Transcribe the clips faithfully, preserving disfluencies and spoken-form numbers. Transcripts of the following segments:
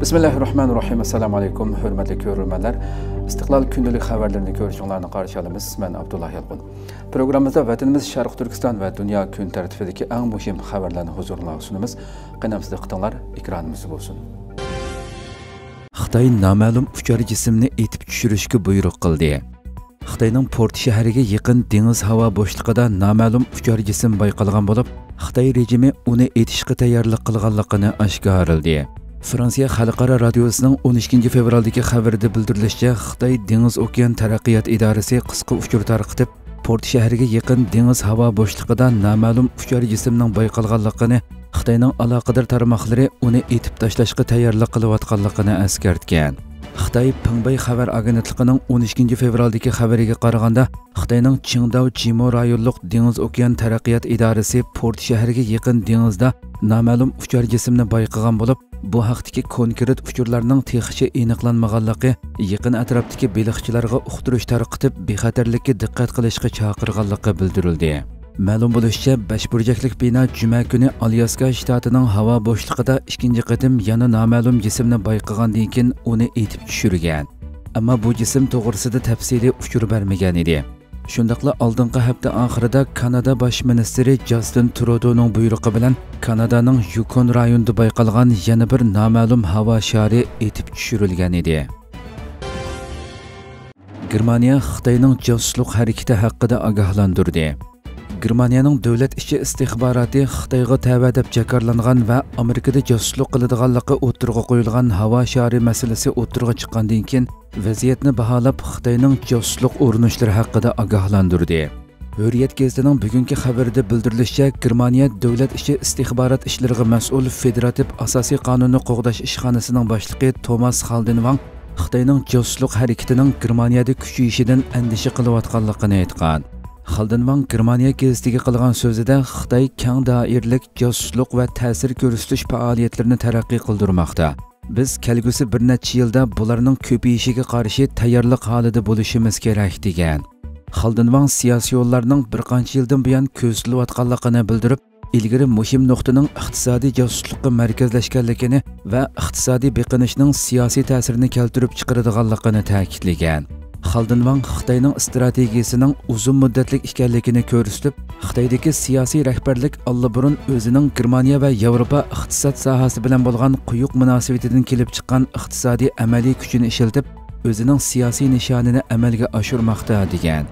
Bismillahirrahmanirrahim. Assalamu alaikum. Hürmetli görürmenler. İstiklal Kündilik xəbərlərini görüşünlərini qarşılayırıq. Mən Abdullah Yalqın. Proqramımızda vətənimiz Şərq Türkistan və dünya gün tərtibindəki ən mühim xəbərlərini huzurlarınızda sunumuz. Qənəmsizlik qıtanlar ekranımızda olsun. Xitay naməlum uçar cisimni etib düşürüşkə buyruq qıldı. Xitayning Port şəhərinə yaxın dəniz hava boşluğunda naməlum uçar cisim bayqalğan olub, Xitay rejimi onu etishqə tayyorlik qılğanlığını aşkarıldı. Fransiya Xalqaro Radiosu'nun o'n ikkinchi fevraldagi xabarida bildirilishicha, Xitoy Dengiz Okean Taraqqiyot Idorasi qisqa uchur tarqitib, Port shahriga yaqin dengiz havo bo'shlig'ida noma'lum uchar jismning bayqalganligini, Xitoyning aloqador tarmoqlari uni etib tashlashga tayyorlik qilayotganligini eskartgan. Xitoy Pingbay xabar agentligining o'n ikkinchi fevraldagi xabariga qaraganda, Xitoyning Qingdao Jimo rayonliq Dengiz Okean Taraqqiyot Idorasi Port shahriga yaqin dengizda noma'lum uchar jismni bayqagan bo'lib, bu haqdagi konkret uchurlarning texnika aniqlanmaganligi yaqin atrofdagi beliqchilarga uqtirish tarqitib, bexatarlikka diqqat qilishga chaqirganligi bildirildi. Ma'lum bo'lishicha, beshburchaklik bino juma kuni Alyaska shtatining havo bo'shlig'ida ikkinchi qatim yana noma'lum jismni bayqagandan keyin uni etib tushirgan. Ammo bu jism to'g'risida tafsiliy uchur bermagan edi. Shundaqla oldingi hafta oxirida Kanada bosh ministri Justin Trudeau'ning buyrug'i bilan Kanadaning Yukon rayonida bayqalgan yana bir noma'lum havo shari etib tushirilgan edi. Germaniya Xitoyning josuslik harakati haqida ogohlantirdi. Germaniyaning davlat ichki istixboroti Xitoyga ta'va deb jakarlangan va Amerikada josuslik qiladiganligi o'tirg'a qo'yilgan havo shari masalasi o'tirg'a chiqqandan keyin vaziyatni baholab, Xitoyning josuslik o'rnishlari haqida ogohlantirdi. Hurriyet gazetining bugungi xabarida bildirilishicha, Germaniya davlat ichki istixborot ishlariga mas'ul federativ asosiy qonunni qo'g'dash ishxonasining boshlig'i Thomas Haldenwang Xitoyning josuslik harakatining Germaniyada kuchayishidan andisha qilayotganligini aytgan. Haldenwang Germaniya gazetiga qilgan so'zida Xitoy keng doiralik josuslik va ta'sir ko'rsatish faoliyatlarini taraqqiy qildirmoqda. Biz kelgusi bir necha yilda bularning ko'payishiga qarshi tayyorlik holida bo'lishimiz kerak degan. Haldenwang siyosiy yo'llarning bir qancha yildan buyon ko'zlanayotganligini bildirib, ilgari muhim nuqtaning iqtisodiy josuslikka markazlashganligini va iqtisodiy biqinishning siyosiy ta'sirini keltirib chiqaradiganligini ta'kidlagan. Haldenwang Xitoyning strategiyasining uzun muddatlik ekanligini ko'rsatib, Xitoydagi siyosiy rahbarlik allaburun o'zining Germaniya va Yevropa iqtisod sohasi bilan bo'lgan quyuq munosabatidan kelib chiqqan iqtisodiy amaliy kuchini ishlatib, o'zining siyosiy nishonini amalga oshirmoqda degan.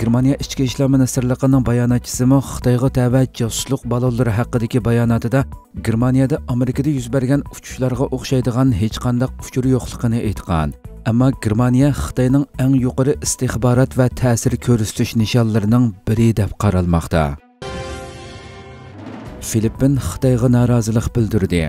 Germaniya ichki ishlar ministrligining bayonotchisi Xitoyga ta'va josuslik balonlari haqidagi bayonotida Germaniyada Amerikada yuz bergan uchishlarga o'xshaydigan hech qanday uchur yo'qligini aytgan. Ammo Germaniya Xitoyning eng yuqori istixborot va ta'sir ko'rsatish nishonlarining biri deb qaralmoqda. Filippin Xitoyga norozilik bildirdi.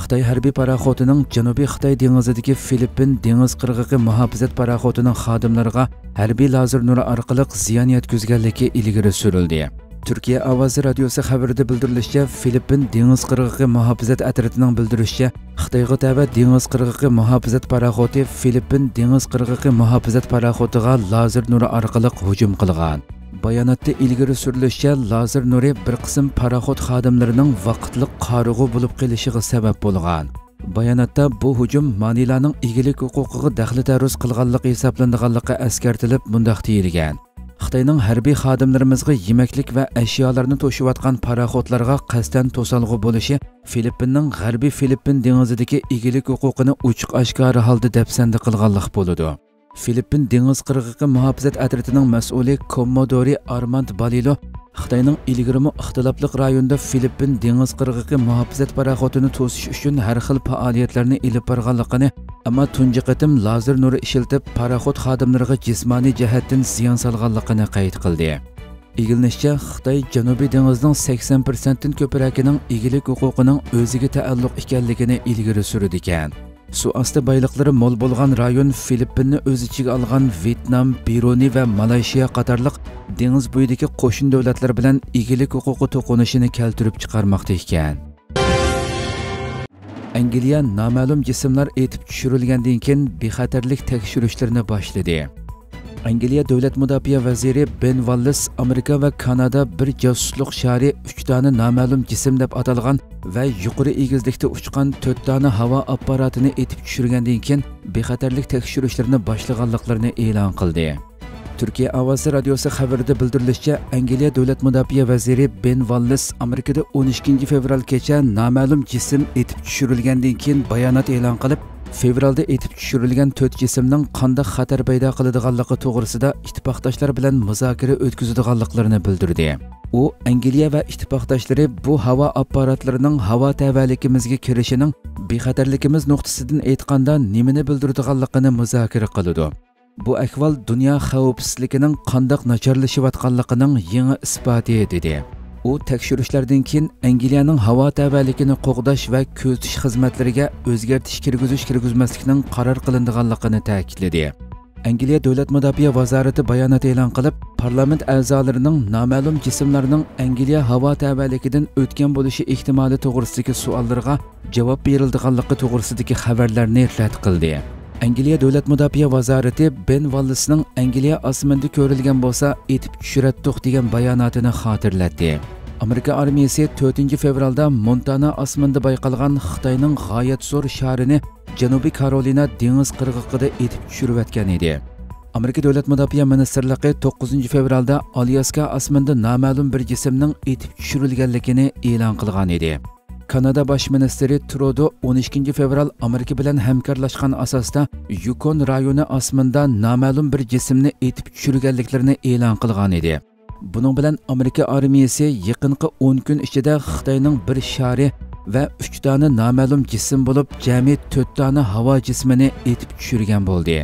Xitoy harbiy paraxotining Janubiy Xitoy dengizidagi Filippin dengiz qirg'og'i muhofazat paraxotining xodimlariga harbiy lazer nuri orqali ziyon yetkazganligi ilgari surildi. Türkiye Avaz Radyosu xabarida bildirilishicha, Filippin dengiz qirg'og'i muhofazat atridining bildirishicha, Xitoyga ta'va dengiz qirg'og'i muhofazat paraxoti Filippin dengiz qirg'og'i muhofazat paraxotiga lazer nuri orqali hujum qilgan. Bayonotda ilgari surilishicha, lazer nuri bir qism paraxot xodimlarining vaqtli qarug'i bo'lib qolishiga sabab bo'lgan. Bayonotda bu hujum Manilaning egilik huquqiga daxli taruz qilganligi hisoblanganligi eskartilib, bunday deyilgan. Xitoyning harbiy xodimlarimizga yemeklik va ashyolarni to'shiyotgan paraxotlarga qasdan to'salg'i bo'lishi Filippinning g'arbiy Filippin dengizidagi egilik huquqini ochiq-oshkor holda dafsanda qilganlik bo'ladi. Filippin dengiz qirg'og'i muhofazat atridining mas'uli Kommodori Armand Balilo Xitoyning ilgirimi ixtilofli rayonda Filippin dengiz qirg'og'i muhofazat paraxotini to'sish uchun har xil faoliyatlarni ilib borganligini, ammo tunji qatim lazer nuri ishiltib paraxot xodimlariga jismoniy jihatdan ziyon solganligini qayd qildi. Egilinishicha, Xitoy Janubiy dengizining sakson foiz dan ko'proqining egilik huquqining o'ziga taalluq ekanligini ilgari surdi ekan. Suosti boyliqlari mo'l bo'lgan rayon Filippinni o'z ichiga olgan Vyetnam, Biruni va Malayziya qatorliq dengiz bo'yidagi qo'shni davlatlar bilan egilik huquqi to'qunishini keltirib chiqarmoqda ekan. Angliya noma'lum jismlar etib tushirilgandan keyin bexatarlik tekshirishlarini boshladi. Angliya Davlat Mudofaa vaziri Ben Wallace Amerika ve Kanada bir josusluk şari üç tane nama'lum cisim deb atalgan ve yuqori egizlikda uçgan dört tane hava apparatini etip tushirgandan keyin bexatarlik tekshiruvlarini boshlaganliklarini e'lon qildi. Türkiye Avaz Radyosu haberinde bildirilishicha, Angliya Davlat Mudofaa vaziri Ben Wallace Amerika'da on ikkinchi fevral kecha nama'lum cisim etip tushirilgandan keyin bayonot e'lon qilib, fevralda etip düşürülgen to'rt cisimnin qandaq xatar paydo qiladiganligi to'g'risida ittifoqdoshlar bilan muzokara o'tkazadiganliklarini bildirdi. U Angliya va ittifoqdoshlari bu havo apparatlarining havo tavalligimizga kirishining bexatarligimiz nuqtasidan aytganda nimani bildiradiganligini muzokara qildi. Bu ahvol dunyo xavfsizligining qandaq nacharlashayotganligining yangi isboti dedi. U tekshirishlardan keyin Angliyaning havo tavalligini qo'g'dash va ko'zitish xizmatlariga o'zgartish kirgizish kirgizmaslikning qaror qilinganligini ta'kidladi. Angliya Davlat Mudofaa vazirati bayonot e'lon qilib, parlament a'zolarining noma'lum jismlarning Angliya havo tavalligidan o'tgan bo'lishi ehtimoli to'g'risidagi savollarga javob berilganligi to'g'risidagi xabarlarni rad qildi. Angliya Davlat Mudofaa vazirati Ben Wallace'ning Angliya osmonda ko'rilgan bo'lsa, etib tushiradiq degan bayonotini xotirlatdi. Amerika armiyasi to'rtinchi fevralda Montana osmonda bayqalgan Xitoyning g'oyat zo'r sharini Janubiy Karolina dengiz qirg'iqida etib tushirayotgan edi. Amerika Davlat Mudofaa ministrligi to'qqizinchi fevralda Alyaska osmonda noma'lum bir jismning etib tushirilganligini e'lon qilgan edi. Kanada Baş Ministeri Trudeau on ikkinchi fevral Amerika bilan hamkorlashgan asosda Yukon rayoni osmonda noma'lum bir jismni etib tushirganliklarini e'lon qilgan edi. Buning bilan Amerika armiyasi yaqinqi o'n kun ichida Xitoyning bir shari va uch tane noma'lum jism bo'lib, jami to'rt tane havo jismini etib tushirgan bo'ldi.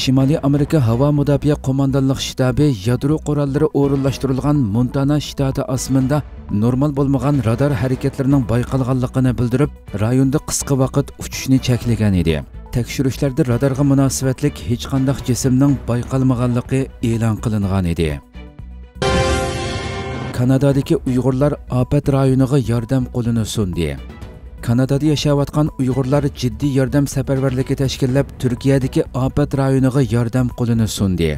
Shimoliy Amerika havo mudofaa qo'mondonlik shtabi yadro qurollari o'rinlashtirilgan Montana shtati osmonda normal bo'lmagan radar harakatlarining bayqalganligini bildirib, rayonda qisqa vaqt uchishni cheklagan edi. Tekshirishlarda radarga munosabatlik hech qanday jismning bayqalmaganligi e'lon qilingan edi. Kanadadagi Uyg'urlar ofat rayoniga yordam qo'lini sundi. Kanadada yaşayotgan Uyg'urlar ciddi yordam safarbarligi tashkillab Turkiyadagi ofat rayoniga yordam qo'lini sundi.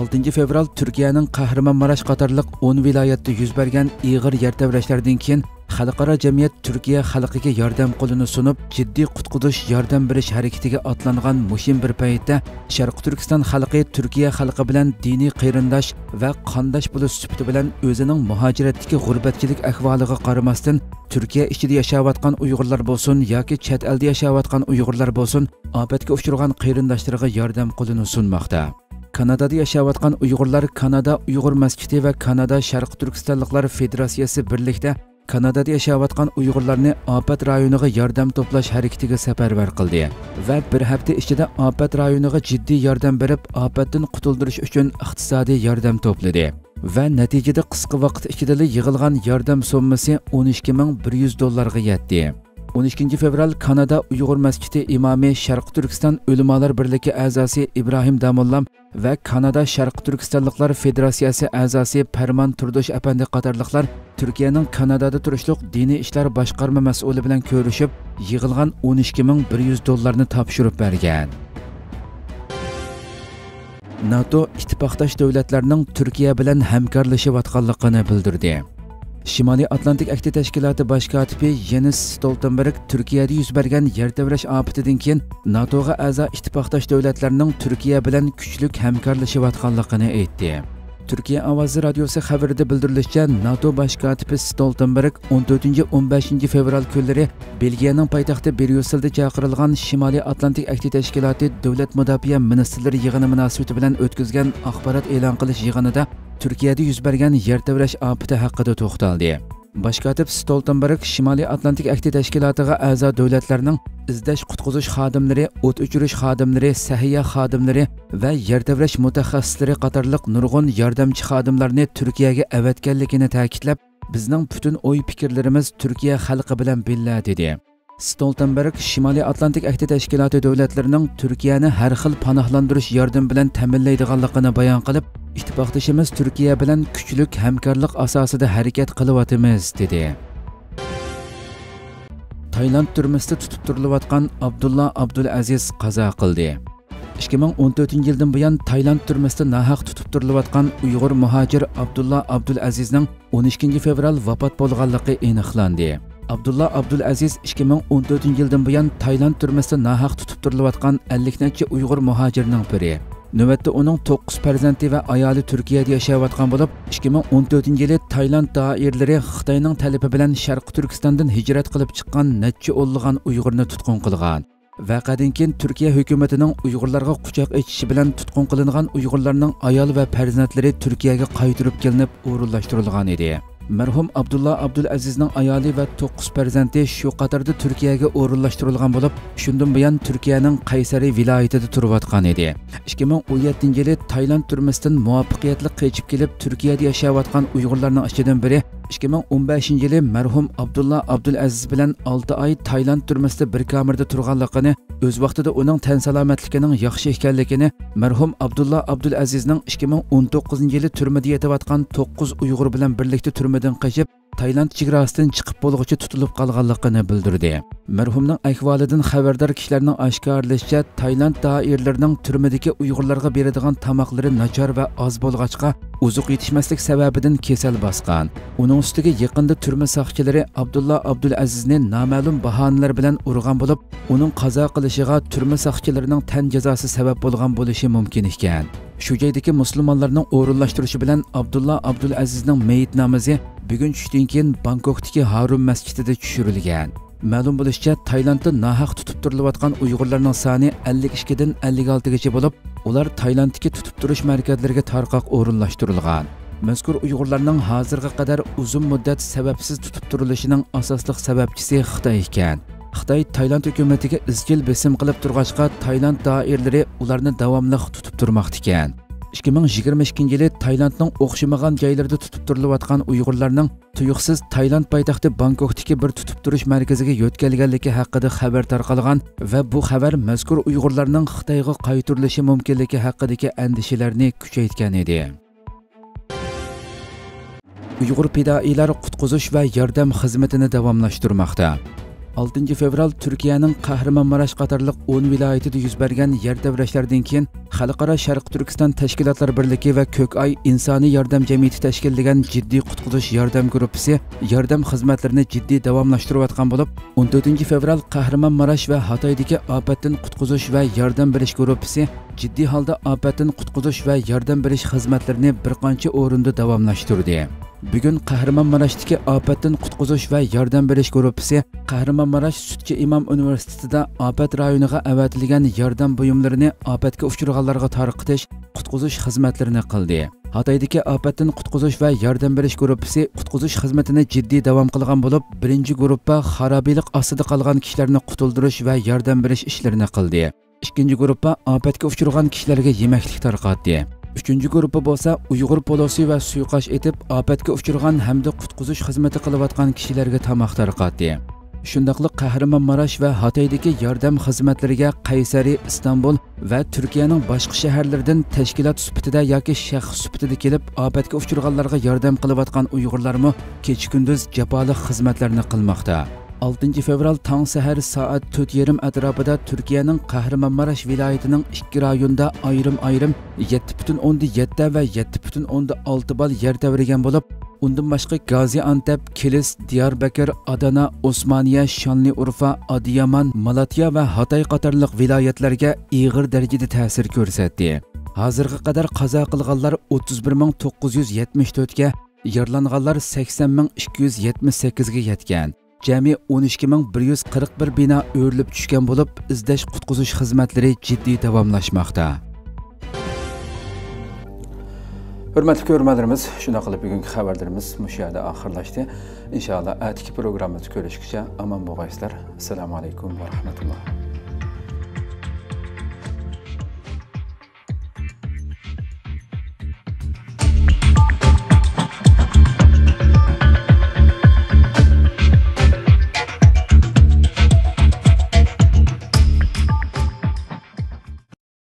oltinchi fevral Turkiyaning Qahramonmaraş qatorliq o'n viloyatda yuz bergan ig'ir yer tebrashlardan keyin xalqaro jamiyat Turkiya xalqiga yordam qo'lini sunib, ciddi qutqudish yordam berish harakatiga otlangan mushim bir paytda Sharq Turkiston xalqi Turkiya xalqi bilan diniy qiyrindosh va qondosh bo'lish sifati bilan o'zining muhojiratdagi g'urbatchilik ahvoliga qaramasdan Turkiya ichida yashayotgan Uyg'urlar bo'lsin yoki chet elda yashayotgan Uyg'urlar bo'lsin, ofatga uchragan qiyrindoshlarga yordam qo'lini sunmoqda. Kanadada yaşayotgan Uyg'urlar Kanada Uyg'ur masjidi va Kanada Sharq Turkistonliklar Federatsiyasi birlikda Kanadada yaşayotgan Uyg'urlarni ofat rayoniga yordam to'plash harakatiga safarbar qildi va bir hafta ichida ofat rayoniga jiddiy yordam berib, ofatdan qutuldirish uchun iqtisodiy yordam to'pladi va natijada qisqa vaqt ichida yig'ilgan yordam summasi o'n ikki ming bir yuz dollarga yetdi. o'n ikkinchi fevral Kanada Uyg'ur masjidi imami Sharq Turkiston Ulamolar birligi a'zosi Ibrohim Damullam ve Kanada Sharq Turkistonliklar Federatsiyasi a'zosi Parman Turdosh Apandi qatorliklar Turkiyaning Kanadada turishliq dini ishlar boshqarma mas'uli bilan ko'rishib, yig'ilgan o'n ikki ming bir yuz dollarni topshirib bergan. NATO ittifoqdosh davlatlarining Turkiya bilan hamkorlashayotganligini bildirdi. Shimoliy Atlantik Ahdi Tashkiloti bosh kotibi Jens Stoltenberg Turkiyada yuz bergan yer tevrash ofatidan keyin NATOga a'zo ittifoqdosh davlatlarning Turkiya bilan kuchlik hamkorlashayotganligini aytdi. Turkiya Ovozi radiosi xabarida bildirilishicha, NATO bosh kotibi Stoltenberg o'n to'rtinchi o'n beshinchi fevral kunlari Belgiyaning poytaxti Bryusselda chaqirilgan Shimoliy Atlantik Ahdi Tashkiloti Davlat mudofaa ministrlari yig'ini munosabati bilan o'tkazgan axborot e'lon qilish yig'inida Turkiyada yuz bergan yer tevrash ofati haqida to'xtaldi. Bosh kotib Stoltenberg Shimoliy Atlantik Ahdi Tashkilotiga a'zo davlatlarning izlash qutqizish xodimlari, o't o'chirish xodimlari, sahiya xodimlari va yer tevrash mutaxassislari qatorliq nurg'un yordamchi xodimlarni Turkiyaga avatganligini ta'kidlab, bizning butun o'y-fikrlarimiz Turkiya xalqi bilan billa dedi. Stoltenberg Shimoliy Atlantik Ahdi Tashkiloti davlatlarining Turkiyani har xil panohlantirish yordam bilan ta'minlaydiganligini bayon qilib, ittifoqdoshimiz Turkiya bilan kuchlik hamkorlik asosida harakat qilyapmiz dedi. Tayland turmasida tutib turilayotgan Abdullah Abdulaziz qazo qildi. ikki ming o'n to'rtinchi yildan buyon Tayland turmasida nahaq tutib turilayotgan Uyg'ur muhojir Abdullah Abdulazizning o'n ikkinchi fevral vafot bo'lganligi aniqlandi. Abdullah Abdulaziz ikki ming o'n to'rtinchi yildan buyon Tayland turmasida nahaq tutib turilayotgan ellik necha Uyg'ur muhojirning biri. Növbette onun to'qqiz farzandi ve ayali Türkiye'de yaşayotgan bulup, ikki ming o'n to'rtinchi yili Tayland dairleri Xitayning talebi bilan Sharq Turkistan'dan hijrat qilib chiqqan necha o'nlagan Uyg'urni tutqun qilgan. Vaqadan keyin Türkiye hukumatining Uyg'urlarga quchoq echishi bilan tutqun qilingan Uyg'urlarning ayol ve farzandlari Türkiye'ye qaytirib kelinib o'rinlashtirilgan edi. Merhum Abdullah Abdulazizning ayoli ve to'qqiz farzandi shu qatorda Turkiyaga o'rinlashtirilgan bo'lib, shundan buyon Turkiyaning Qaysari viloyatida turayotgan edi. ikki ming o'n yettinchi yili Tayland turmasidan muvaffaqiyatli qochib kelib, Turkiyada yashayotgan Uyg'urlarning ichidan biri ikki ming o'n beshinchi yili merhum Abdullah Abdulaziz bilan olti oy Tayland turmasida bir kamerada turganligini, o'z vaqtida uning tan salomatligining yaxshi ekanligini, merhum Abdullah Abdulazizning ikki ming o'n to'qqizinchi yili turmada yetayotgan to'qqiz Uyg'ur bilan birlikda turmadan qochib, Tayland chegarasidan chiqib bo'lguncha tutilib qolganligini bildirdi. Merhumning ahvolidan xabardor kishilarning oshkorlashicha, Tayland doiralarining turmadagi Uyg'urlarga beradigan tamoqlari nachar va oz bo'lg'achqa uzuq yetishmaslik sababidan kesal bosgan. Uning ustiga yaqinda turma soqchilari Abdullah Abdulazizni noma'lum bahonalar bilan urgan bo'lib, uning qazo qilishiga turma soqchilarining tan jazosi sabab bo'lgan bo'lishi mumkin ekan. Shu joydagi musulmonlarning o'rinlashtirishi bilan Abdullah Abdulazizning meyit namozi bugun tushdan keyin Bangkokdagi Harun masjidida tushirilgan. Ma'lum bo'lishicha, Taylandda nahaq tutib turilayotgan Uyg'urlarning soni ellik ikkidan ellik oltigacha bo'lib, ular Taylanddagi tutib turish markazlariga tarqoq o'rinlashtirilgan. Mazkur Uyg'urlarning hozirga qadar uzun muddat sababsiz tutib turilishining asosliq sababchisi Xitoy ekan. Xitoy Tayland hukumatiga izchil besim qilib turg'achqa, Tayland doiralari ularni davomli tutib turmoqda ekan. ikki ming yigirma ikkinchi yili Taylandning o'xshamagan joylarida tutib turilayotgan Uyg'urlarning tuyuqsiz Tayland poytaxti Bangkokdagi bir tutib turish markaziga yo'tkalganligi haqida xabar tarqalgan va bu xabar mazkur Uyg'urlarning Xitoyga qaytirilishi mumkinligi haqidagi andishalarni kuchaytgan edi. Uyg'ur fidoiylari qutqizish va yordam xizmatini davomlashtirmoqda. oltinchi fevral Türkiye'nin Kahramanmaraş qatarlıq o'n viloyatida yuz bergan yer devreshlerden keyin Xalqaro Sharq Turkiston Tashkilotlar Birligi ve Ko'kay insoniy yordam jamiyati tashkillagan jiddiy qutqazish yordam gruppasi yordam xizmatlarini jiddiy davomlashtirayotgan bo'lib, o'n to'rtinchi fevral Kahramanmaraş ve Xitoydagi ofatdan qutqazish ve yordam berish gruppasi jiddiy holda ofatdan qutqazish ve yordam berish xizmatlarini bir qancha o'rinda davomlashtirdi. Bugun Kahramanmaraşdagi ofatdan qutqazish va yordam berish gruppasi Kahramanmaraş Sutchi Imom universitetida ofat rayoniga avatilgan yordam buyumlarini ofatga uchraganlarga tarqatish, qutqazish xizmatlarini qildi. Xitoydagi ofatdan qutqazish va yordam berish gruppasi qutqazish xizmatini jiddiy davom qilgan bo'lib, birinchi gruppa xarobilik ostida qolgan kishilarni qutuldirish va yordam berish ishlarini qildi. Ikkinchi gruppa ofatga uchragan kishilarga yemeklik tarqatdi. Üçüncü grupa bo'lsa, Uyg'ur polosi ve suiqash etib, ofatga uchragan hamda qutqizish xizmati qilayotgan kishilarga tamoq tarqatdi. Shundaqli Kahramanmaraş ve Xitoydagi yordam xizmatlariga Qaysari, Istanbul ve Turkiyaning boshqa shaharlaridan tashkilot sifatida yoki shaxs sifatida kelib, ofatga uchraganlarga yordam qilayotgan Uyg'urlarmi kecha-kunduz jafoli xizmatlarni qilmoqda. oltinchi fevral tong sahar soat to'rt yarim atrofida Turkiyaning Kahramanmaraş viloyatining ikki rayonida ayrim-ayrim yetti butun o'nda yetti va yetti butun o'nda olti bal yer tevrigan bo'lib, undan boshqa Gaziantep, Kilis, Diyarbakir, Adana, Osmaniya, Şanlıurfa, Adıyaman, Malatya va Hatay qatorliq viloyatlarga og'ir darajada ta'sir ko'rsatdi. Hozirga qadar qazo qilganlar o'ttiz bir ming to'qqiz yuz yetmish to'rt ga, yaralanganlar sakson ming ikki yuz yetmish sakkiz ga yetgan. Cemi o'n ikki ming bir yuz qirq bir bina o'rilib tushgan bo'lib, izlash qutqizish xizmatlari jiddiy davomlashmoqda. Hurmatli ko'ruvchilarimiz, shunday qilib bugungi xabarlarimiz mushohada oxirlashdi. Inshaalloh, atigi programmamizni ko'rishguncha, aman bo'linglar. Assalomu alaykum va rahmatulloh.